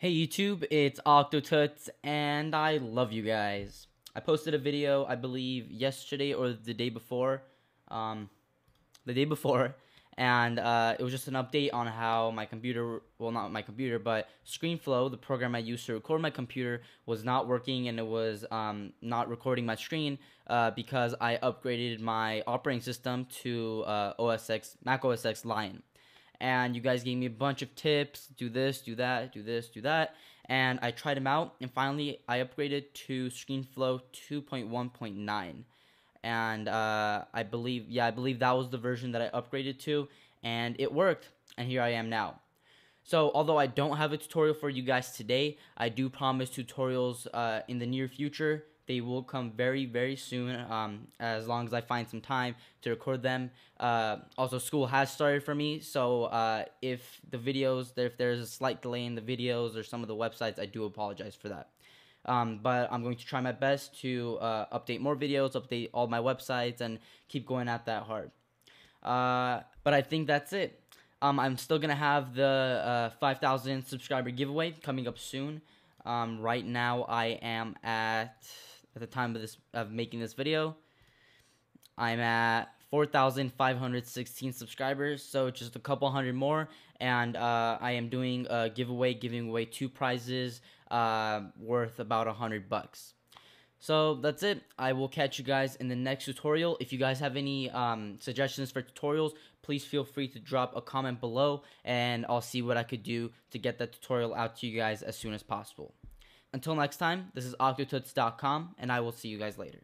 Hey YouTube, it's Octotuts, and I love you guys. I posted a video, I believe, yesterday or the day before, and it was just an update on how my computer, well, not my computer, but ScreenFlow, the program I used to record my computer, was not working, and it was not recording my screen because I upgraded my operating system to Mac OS X Lion. And you guys gave me a bunch of tips, do this, do that, do this, do that, and I tried them out, and finally I upgraded to ScreenFlow 2.1.9, and I believe that was the version that I upgraded to, and it worked, and here I am now. So although I don't have a tutorial for you guys today, I do promise tutorials in the near future. They will come very, very soon, as long as I find some time to record them. Also, school has started for me, so if there's a slight delay in the videos or some of the websites, I do apologize for that. But I'm going to try my best to update more videos, update all my websites, and keep going at that hard. But I think that's it. I'm still going to have the 5,000 subscriber giveaway coming up soon. Right now I am at the time of making this video, I'm at 4,516 subscribers, so just a couple hundred more, and I am doing a giveaway, giving away two prizes worth about $100. So that's it. I will catch you guys in the next tutorial. If you guys have any suggestions for tutorials, please feel free to drop a comment below, and I'll see what I could do to get that tutorial out to you guys as soon as possible. Until next time, this is Octotuts.com, and I will see you guys later.